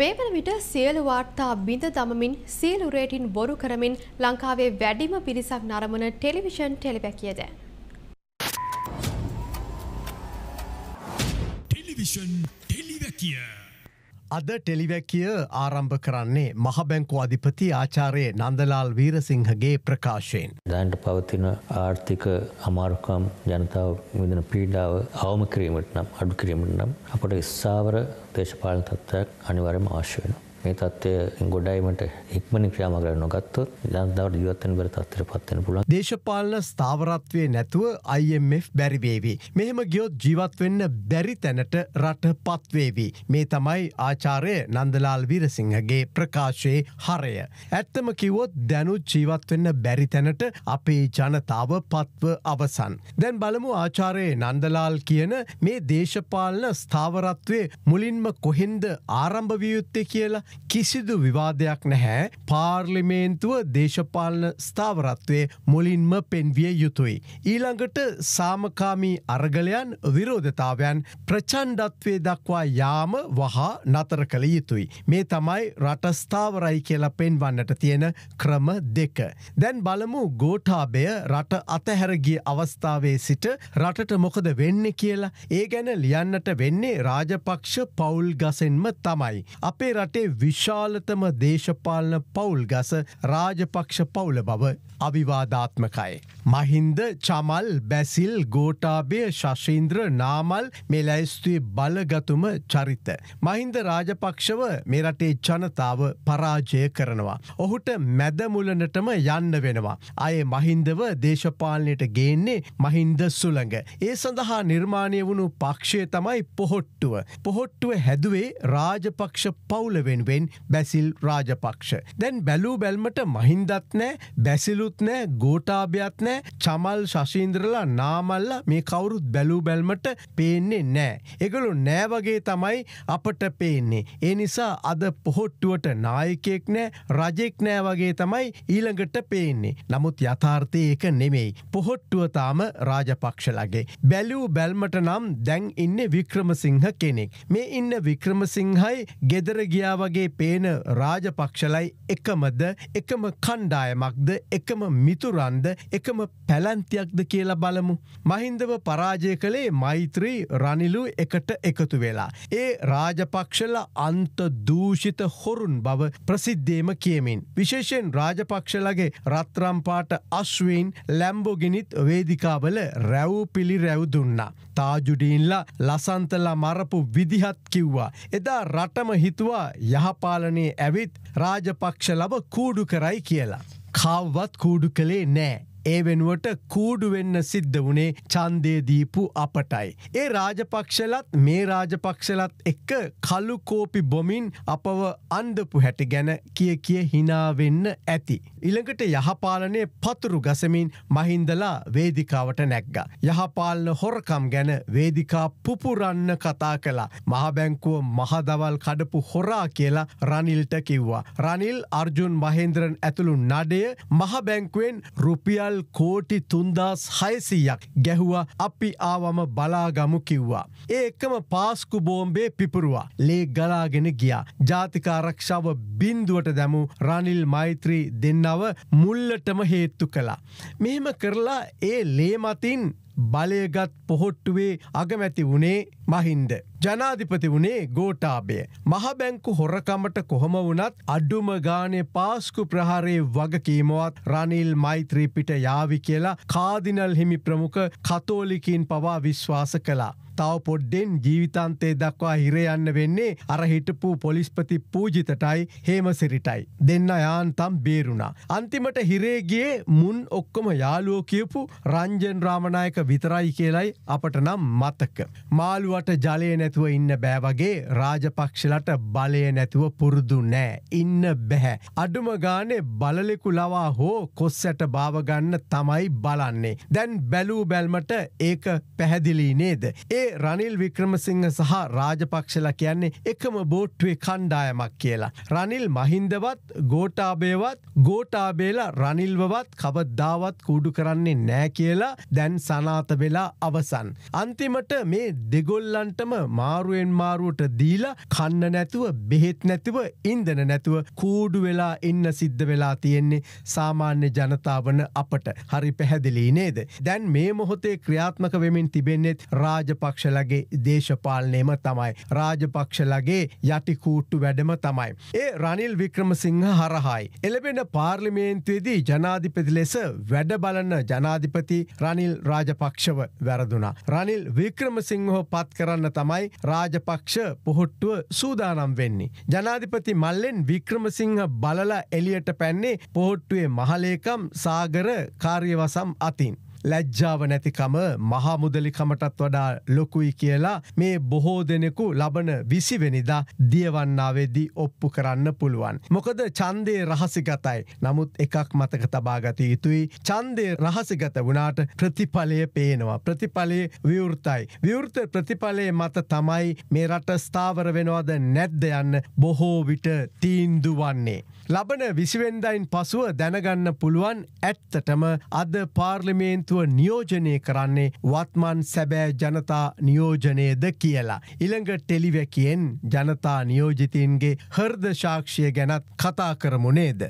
මේවන විට සියලු වාර්තා බිඳ දමමින් සියලු රේටින් බොරු කරමින් ලංකාවේ වැඩිම පිරිසක් නරඹන ටෙලිවිෂන් ටෙලිපැකියද ටෙලිවිෂන් ටෙලිපැකිය අද ටෙලිපැකිය ආරම්භ කරන්නේ මහ බැංකුව අධිපති ආචාර්ය නන්දලාල් වීරසිංහගේ ප්‍රකාශයෙන්. දැනට පවතින ආර්ථික අමාරුකම් ජනතාව විඳින පීඩාව අවම කිරීමට නම් අඩු කිරීමට නම් අපට ස්ථාවර දේශපාලන තත්ත්වයක් අනිවාර්යයෙන්ම අවශ්‍ය වෙනවා. මේ තත්ත්වය ගොඩාවීමට ඉක්මනින් ක්‍රියාත්මක කර නොගත්තොත් ජනතාවට ජීවත් වෙන බැරි තත්ත්වයටපත් වෙන්න පුළුවන්. දේශපාලන ස්ථාවරත්වයේ නැතුව IMF බැරි වේවි. මෙහෙම ගියොත් ජීවත් වෙන්න බැරි තැනට රටපත් වේවි. මේ තමයි ආචාර්ය නන්දලාල් වීරසිංහගේ ප්‍රකාශයේ හරය. ඇත්තම කිව්වොත් දැනුත් ජීවත් වෙන්න බැරි තැනට අපේ ජනතාව පත්ව අවසන්. දැන් බලමු ආචාර්ය නන්දලාල් කියන මේ දේශපාලන ස්ථාවරත්වයේ මුලින්ම කොහෙන්ද ආරම්භ විය යුත්තේ කියලා කිසිදු විවාදයක් නැහැ. පාර්ලිමේන්තුව දේශපාලන ස්ථාවරත්වයේ මුලින්ම පෙන්විය යුතුයි. ඊළඟට සාමකාමී අරගලයන් විරෝධතාවයන් ප්‍රචණ්ඩත්වයේ දක්වා යාම වහා නතර කළ යුතුයි. මේ තමයි රට ස්ථාවරයි කියලා පෙන්වන්නට තියෙන ක්‍රම දෙක. දැන් බලමු ගෝඨාභය රට අතහැර ගිය අවස්ථාවේ සිට රටට මොකද වෙන්නේ කියලා. ඒ ගැන ලියන්නට වෙන්නේ රාජපක්ෂ පවුල් ගසෙන්ම තමයි. අපේ රටේ විශාලතම දේශපාලන පවුල් ගස රාජපක්ෂ පවුල බව අවිවාදාත්මකයි. මහින්ද, චමල්, බැසිල්, ගෝඨාභය, ශෂීන්ද්‍ර, නාමල් මේ ලැයිස්තුවේ බලගතුම චරිත. මහින්ද රාජපක්ෂව මේ රටේ ජනතාව පරාජය කරනවා. ඔහුට මැදමුලනටම යන්න වෙනවා. අය මහින්දව දේශපාලනයට ගේන්නේ මහින්ද සුළඟ. ඒ සඳහා නිර්මාණය වුණු පක්ෂය තමයි පොහොට්ටුව. පොහොට්ටුව හැදුවේ රාජපක්ෂ පවුල වෙනුවෙන් බැසිල් රාජපක්ෂ. දැන් බැලූ බැල්මට මහින්දත් නෑ, බැසිලුත් නෑ, ගෝඨාභයත් නෑ, චමල් ශෂීන්ද්‍රලා නාමල්ලා මේ කවුරුත් බැලූ බැල්මට පේන්නේ නෑ. ඒගොල්ලෝ නෑ වගේ තමයි අපට පේන්නේ. ඒ නිසා අද පොහොට්ටුවට නායකයෙක් නෑ, රජෙක් නෑ වගේ තමයි ඊළඟට පේන්නේ. නමුත් යථාර්ථය ඒක නෙමෙයි. පොහොට්ටුව තාම රාජපක්ෂලගේ. බැලූ බැල්මට නම් දැන් ඉන්නේ වික්‍රමසිංහ කෙනෙක්. මේ ඉන්න වික්‍රමසිංහයි ගෙදර ගියා වගේ පේන රාජපක්ෂලයි එකමද, එකම කණ්ඩායමක්ද, එකම මිතුරන්ද, එකම පැලැන්තියක්ද කියලා බලමු. මහින්දව පරාජය කළේ මෛත්‍රී රනිලු එකට එකතු වෙලා. ඒ රාජපක්ෂල අන්ත දූෂිත හොරුන් බව ප්‍රසිද්ධේම කියමින්. විශේෂයෙන් රාජපක්ෂලගේ රත්රම්පාට අශ්වීන් ලැම්බෝගිනිත් වේදිකාවල රැව් පිළි රැව් දුන්නා. තාජුඩීන්ලා ලසන්තලා මරපු විදිහත් කිව්වා. එදා රටම හිතුවා යහපාලනයේ ඇවිත් රාජපක්ෂලව කූඩු කරයි කියලා. කවවත් කූඩු කළේ නෑ. ඒ වෙනුවට කූඩු වෙන්න සිද්ධ වුණේ ඡන්දේ දීපු අපටයි. ඒ රාජපක්ෂලත් මේ රාජපක්ෂලත් එක්ක කළු කෝපි බොමින් අපව අන්දපු හැටි ගැන කිය කිය hina වෙන්න ඇති. ඊළඟට යහපාලනයේ පතුරු ගසමින් මහින්දලා වේදිකාවට නැග්ගා. යහපාලන හොරකම් ගැන වේදිකා පුපුරන්න කතා කළා. මහ බැංකුව මහදවල් කඩපු හොරා කියලා රනිල්ට කිව්වා. රනිල් අර්ජුන් මහේන්ද්‍රන් ඇතුළු නඩය මහ බැංකුවෙන් රුපියල් කෝටි 3600ක් ගැහුවා. අපි ආවම බලාගමු කිව්වා. ඒ එකම පාස්කු බෝම්බේ පිපුරුවා. ලේ ගලාගෙන ගියා. ජාතික ආරක්ෂාව බින්දුවට දැමු. රනිල් මෛත්‍රී දෙන්නව මුල්ලටම හේතු කළා. මෙහෙම කරලා ඒ ලේ මතින් බලයගත් පොහොට්ටුවේ අගමැති වුණේ මහින්ද. ජනාධිපති වුණේ ගෝඨාභය. මහ බැංකු හොරකමට කොහොම වුණත් අඩුම ගානේ පාස්කු ප්‍රහාරයේ වගකීමවත් රනිල් මෛත්‍රී පිට යාවි කියලා කාදිනල් හිමි ප්‍රමුඛ කතෝලිකයින් පවා විශ්වාස කළා. තව පොඩ්ඩෙන් ජීවිතාන්තය දක්වා හිර යන්න වෙන්නේ අර හිටපු පොලිස්පති පූජිතටයි හේමසිරිටයි. දෙන්න යාන්තම් බේරුණා. අන්තිමට හිරේ ගියේ මුන් ඔක්කොම යාළුවෝ කියපු රංජන් රාමනායක විතරයි කියලයි අපට නම් මතක. මාළුවට ජලය නැතුව ඉන්න බෑ වගේ රාජපක්ෂලට බලය නැතුව පුරුදු නෑ. ඉන්න බැහැ. අඩුම ගානේ බලලෙකු ලවා හෝ කොස්සට බාව ගන්න තමයි බලන්නේ. දැන් බැලූ බැල්මට ඒක පැහැදිලි නේද? ඒ ඒ රනිල් වික්‍රමසිංහ සහ රාජපක්ෂලා කියන්නේ එකම බෝට්ටුවේ කණ්ඩායමක් කියලා. රනිල් මහින්දවත් ගෝඨාභයවත් ගෝඨාභයලා රනිල්වවත් කවදාවත් කූඩු කරන්නේ නැහැ කියලා දැන් සනාත වෙලා අවසන්. අන්තිමට මේ දෙගොල්ලන්ටම මාරුවෙන් මාරුවට දීලා කන්න නැතුව බෙහෙත් නැතුව ඉන්ධන නැතුව කූඩු වෙලා ඉන්න සිද්ධ වෙලා තියෙන්නේ සාමාන්‍ය ජනතාවන අපට. හරි පැහැදිලි නේද? දැන් මේ මොහොතේ ක්‍රියාත්මක වෙමින් තිබෙන්නේ රාජපක්ෂලගේ දේශපාලනයම තමයි. රාජපක්ෂලගේ යටි කූට්ටු වැඩම තමයි. ඒ රනිල් වික්‍රමසිංහ හරහායි එළඹෙන පාර්ලිමේන්තුවේදී ජනාධිපති ලෙස වැඩ බලන ජනාධිපති රනිල් රාජපක්ෂව වැරදුනා. රනිල් වික්‍රමසිංහව පත් කරන්න තමයි රාජපක්ෂ පොහොට්ටුව සූදානම් වෙන්නේ. ජනාධිපති මල්ලෙන් වික්‍රමසිංහ බලලා එලියට පැන්නේ පොහොට්ටුවේ මහලේකම් සාගර කාර්යවසම් අතින්. ලැජ්ජාව නැතිකම මහමුදලිකමටත් වඩා ලොකුයි කියලා මේ බොහෝ දෙනෙකු ලබන 20 වෙනිදා දියවන්නාවේදී ඔප්පු කරන්න පුළුවන්. මොකද ඡන්දේ රහසිගතයි. නමුත් එකක් මතක තබා ගත යුතුයි. ඡන්දේ රහසිගත වුණාට ප්‍රතිඵලය පේනවා. ප්‍රතිඵලය විවෘතයි. විවෘත ප්‍රතිඵලයේ මත තමයි මේ රට ස්ථාවර වෙනවද නැද්ද යන්න බොහෝ විට තීන්දුව වන්නේ. ලබන 20 වෙනිදායින් පසුව දැනගන්න පුළුවන් ඇත්තටම අද පාර්ලිමේන්තුව නියෝජනය කරන්නේ වත්මන් සැබෑ ජනතා නියෝජනයද කියලා. ඊළඟ ටෙලිවැකියෙන් ජනතා නියෝජිතීන්ගේ හෘද සාක්ෂිය ගැනත් කතා කරමු නේද?